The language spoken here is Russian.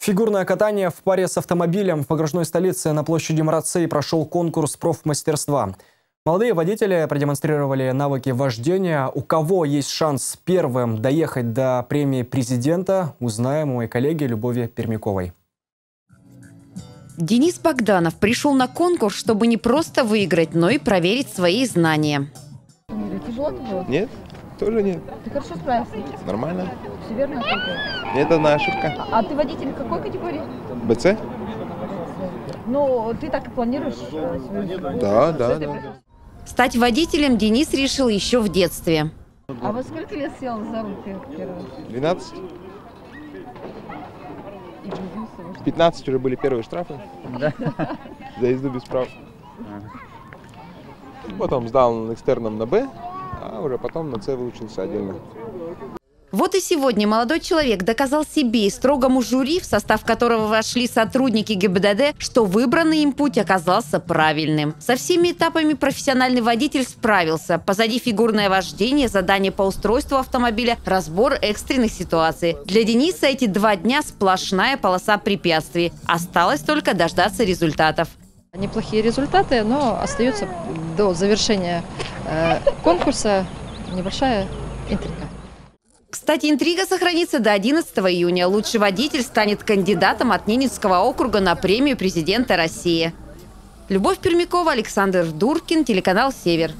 Фигурное катание в паре с автомобилем в пограничной столице на площади Мрацей прошел конкурс профмастерства. Молодые водители продемонстрировали навыки вождения. У кого есть шанс первым доехать до премии президента, узнаем у моей коллеги Любови Пермяковой. Денис Богданов пришел на конкурс, чтобы не просто выиграть, но и проверить свои знания. Тяжело было? Нет, тоже нет. Ты хорошо справился? Нормально. Все верно? Это одна ошибка. А ты водитель какой категории? БЦ. Ну, ты так и планируешь? Да. Стать водителем Денис решил еще в детстве. А во сколько лет сел за руль первый раз? 12. 15 уже были первые штрафы. Да. За езду без прав. Потом сдал на экстерном на «Б», а уже потом на «С» выучился отдельно. Вот и сегодня молодой человек доказал себе и строгому жюри, в состав которого вошли сотрудники ГИБДД, что выбранный им путь оказался правильным. Со всеми этапами профессиональный водитель справился. Позади фигурное вождение, задание по устройству автомобиля, разбор экстренных ситуаций. Для Дениса эти 2 дня сплошная полоса препятствий. Осталось только дождаться результатов. Неплохие результаты, но остаются до завершения конкурса небольшая интрига. Кстати, интрига сохранится до 11 июня. Лучший водитель станет кандидатом от Ненецкого округа на премию президента России. Любовь Пермякова, Александр Дуркин, телеканал «Север».